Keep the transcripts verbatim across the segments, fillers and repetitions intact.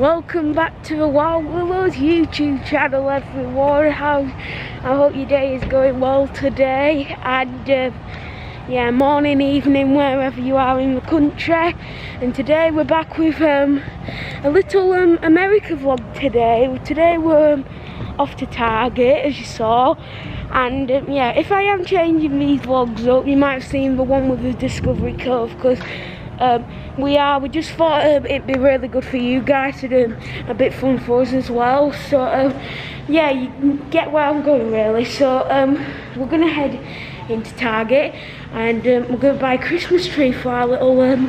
Welcome back to the Wild Willows YouTube channel, everyone. How I hope your day is going well today, and uh, yeah, morning, evening, wherever you are in the country. And today we're back with um, a little um, America vlog. Today, today we're um, off to Target, as you saw. And um, yeah, if I am changing these vlogs up, you might have seen the one with the Discovery Cove, because um, we are, we just thought um, it'd be really good for you guys to do a bit fun for us as well. So um, yeah, you get where I'm going really. So um, we're going to head into Target, and um, we're going to buy a Christmas tree for our little, um,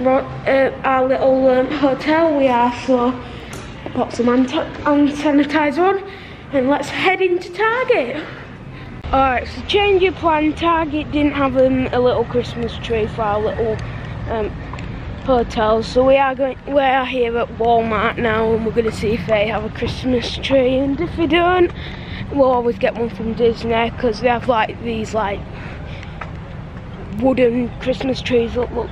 ro uh, our little um, hotel we are. So I pop some hand sanitizer on and let's head into Target. Alright, so change your plan. Target didn't have um, a little Christmas tree for our little um, hotel, so we are going. We are here at Walmart now, and we're going to see if they have a Christmas tree. And if they don't, we'll always get one from Disney, because they have like these like wooden Christmas trees that look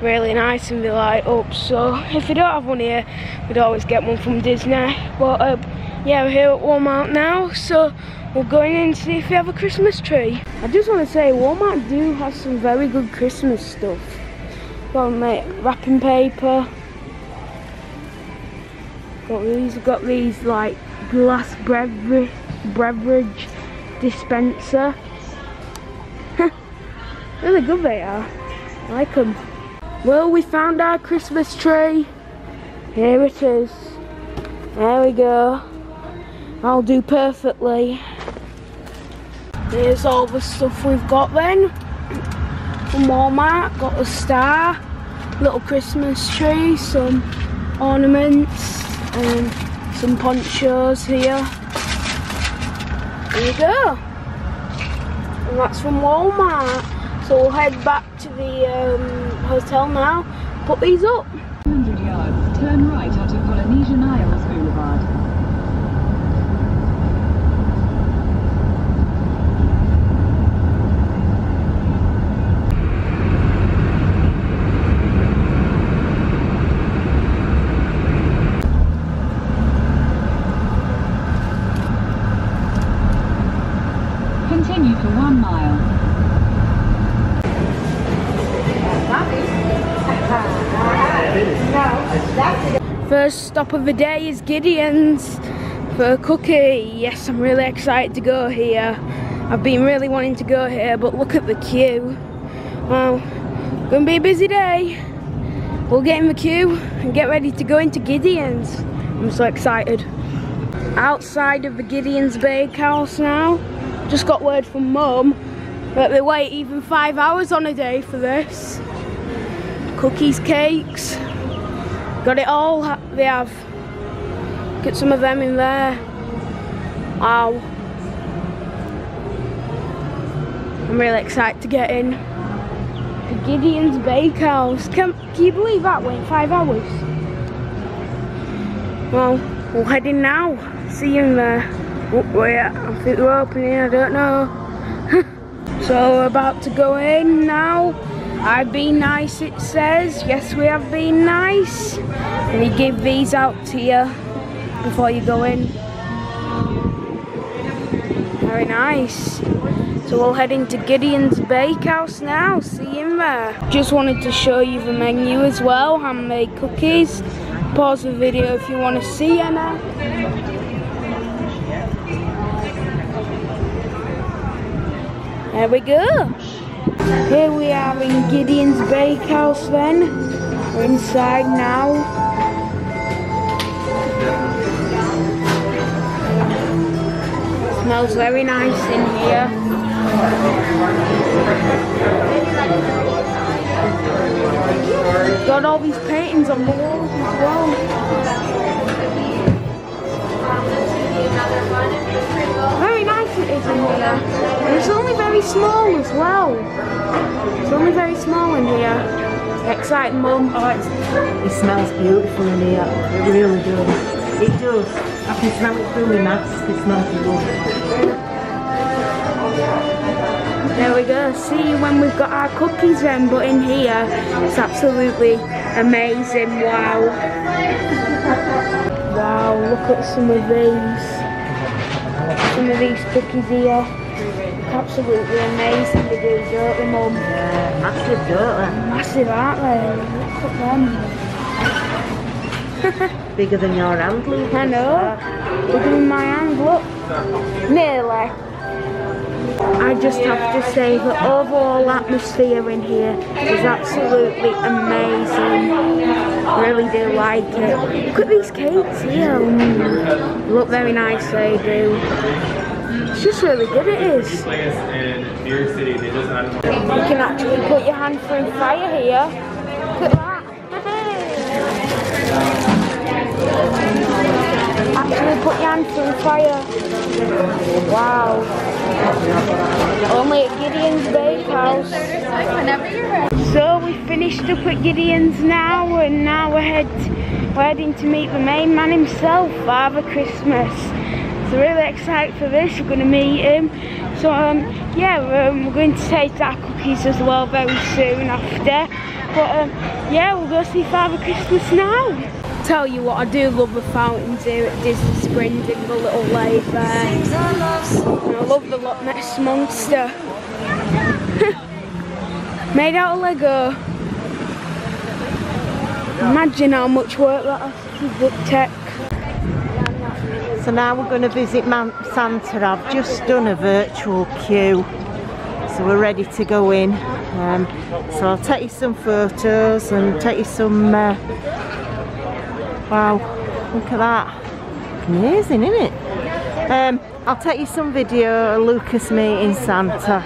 really nice and they light up. So if we don't have one here, we'd always get one from Disney. But um, yeah, we're here at Walmart now, so we're going in to see if we have a Christmas tree. I just want to say, Walmart do have some very good Christmas stuff. Got mate, wrapping paper. Got these. We've got these like glass beverage, beverage dispenser. Really good they are. I like them. Well, we found our Christmas tree. Here it is. There we go. I'll do perfectly. There's all the stuff we've got then. From Walmart, got a star, little Christmas tree, some ornaments, and some ponchos here. There you go. And that's from Walmart. So we'll head back to the um, hotel now, put these up. one hundred yards, turn right onto Polynesian Isles Boulevard. First stop of the day is Gideon's for a cookie. Yes, I'm really excited to go here. I've been really wanting to go here, but look at the queue. Well, gonna be a busy day. We'll get in the queue and get ready to go into Gideon's. I'm so excited. Outside of the Gideon's Bakehouse now. Just got word from Mum that they wait even five hours on a day for this. Cookies, cakes. Got it all, they have. Get some of them in there. Wow. I'm really excited to get in. The Gideon's Bakehouse. Can, can you believe that? Wait, five hours. Well, we're heading now. See you in there. Oh, wait, I think we're opening, I don't know. So we're about to go in now. I've been nice, it says. Yes, we have been nice. And you give these out to you before you go in. Very nice. So we'll head into Gideon's Bakehouse now. See you in there. Just wanted to show you the menu as well. Handmade cookies. Pause the video if you want to see Emma. There we go. Here we are in Gideon's Bakehouse then. We're inside now. It smells very nice in here. Got all these paintings on the walls as well. Very nice it is in here. It's only very small as well. It's only very small in here. Exciting, Mum. Oh, it's, it smells beautiful in here. It really does. It does. I can smell it through the mask. It smells beautiful. There we go. See you when we've got our cookies then. But in here, it's absolutely amazing. Wow. Wow, look at some of these. Some of these cookies here. Absolutely amazing. They do dirty, mum. Yeah, massive dirty. Massive, aren't they? Look at them. Bigger than your hand, Luke. I know. Bigger than my hand, look. Nearly. I just have to say the overall atmosphere in here is absolutely amazing. Really do like it. Look at these cakes here. They look very nice, they do. It's just really good, it is. You can actually put your hand through fire here. Look at that. Actually put your hand through fire. Wow. Only at Gideon's Bakehouse. So we finished up at Gideon's now, and now we're, head, we're heading to meet the main man himself, Father Christmas. So really excited for this, we're going to meet him. So um, yeah, um, we're going to taste our cookies as well very soon after. But um, yeah, we'll go see Father Christmas now. Tell you what, I do love the fountains here at Disney Springs in the little lake there. And I love the Loch Ness Monster. Made out of Lego. Imagine how much work that has to take. So now we're going to visit Mount Santa. I've just done a virtual queue, so we're ready to go in. Um, so I'll take you some photos and take you some... Uh, Wow, look at that. Amazing, isn't it? Um, I'll take you some video of Lucas meeting Santa.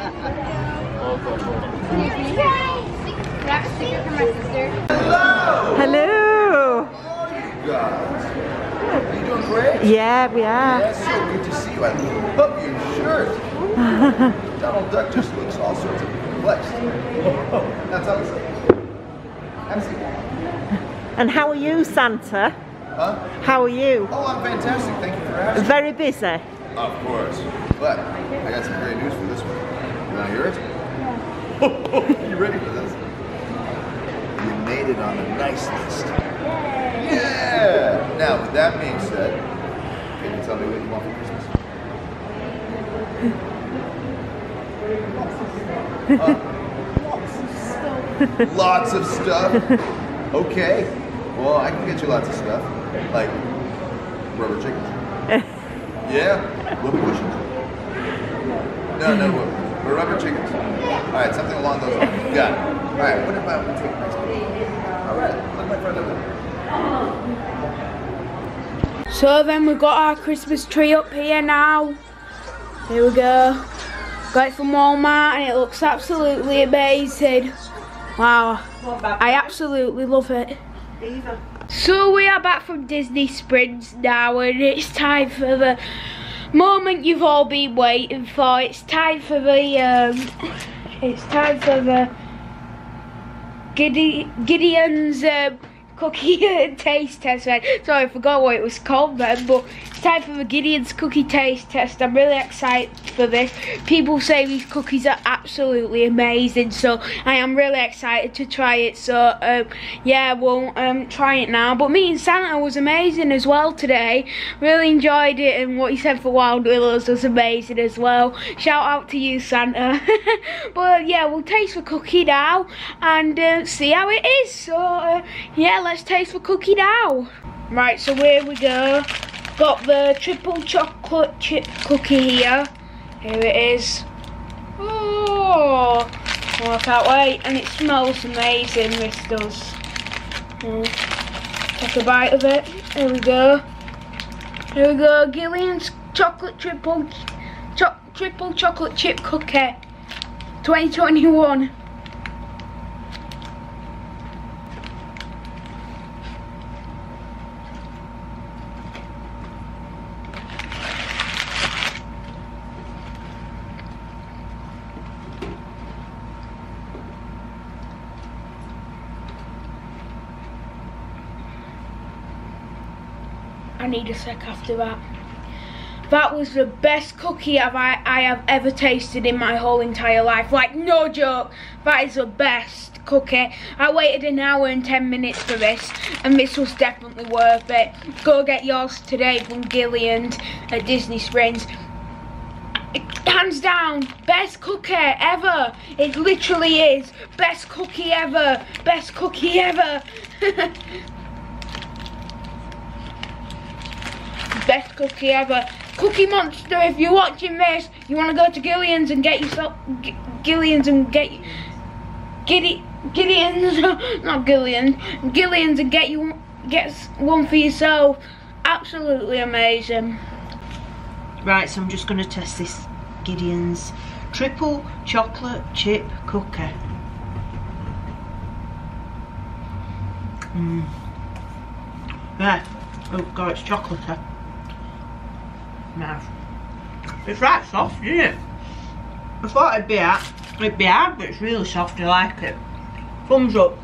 Hello! Are you doing great? Yeah, we are. Yeah, so good to see you. I love your shirt. Donald Duck just looks all sorts of perplexed. That's awesome. Have a seat. And how are you, Santa? Huh? How are you? Oh, I'm fantastic, thank you for asking. Very busy? Of course. But I got some great news for this one. You want to hear it? Yeah. You ready for this? You made it on the nice list. Yay. Yeah! Now, with that being said, can you tell me what you want for Christmas? Lots of stuff. Lots of stuff? Lots of stuff? Okay. Well, I can get you lots of stuff, like rubber chickens. Yeah, whoopee cushions. No, no, but rubber chickens. All right, something along those lines. Got it. All right, what about we take next one? All right, let my friend over. So then we've got our Christmas tree up here now. Here we go. Got it from Walmart, and it looks absolutely amazing. Wow, I absolutely love it. So we are back from Disney Springs now, and it's time for the moment you've all been waiting for. It's time for the, um, it's time for the Gide Gideon's um, cookie taste test. Sorry, I forgot what it was called then, but it's time for the Gideon's cookie taste test. I'm really excited for this. People say these cookies are absolutely amazing, so I am really excited to try it. So um, yeah, we'll um, try it now. But meeting Santa was amazing as well today. Really enjoyed it, and what he said for Wild Willows was amazing as well. Shout out to you, Santa. But yeah, we'll taste the cookie now and uh, see how it is. So uh, yeah, let's taste the cookie now. Right, so here we go. Got the triple chocolate chip cookie here. Here it is. Oh, oh, I can't wait. And it smells amazing, this does. Oh, take a bite of it. Here we go. Here we go. Gideon's chocolate triple cho triple chocolate chip cookie twenty twenty-one. I need a sec after that. That was the best cookie I've, I, I have ever tasted in my whole entire life. Like, no joke. That is the best. cook it. I waited an hour and ten minutes for this, and this was definitely worth it. Go get yours today from Gideon's at Disney Springs. Hands down, best cookie ever. It literally is. Best cookie ever. Best cookie ever. Best cookie ever. Cookie Monster, if you're watching this, you want to go to Gideon's and get yourself G Gideon's and get Gide Gideon's, not Gideon's, Gideon's and get you get one for yourself. Absolutely amazing. Right, so I'm just going to test this Gideon's triple chocolate chip cookie. Mm. Yeah. Oh God, it's chocolatey. Nice. It's right soft, isn't it? I thought it'd be hard, it'd be hard, but it's really soft. I like it. Thumbs up.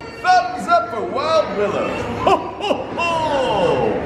Thumbs up for Wild Willows. Ho ho ho!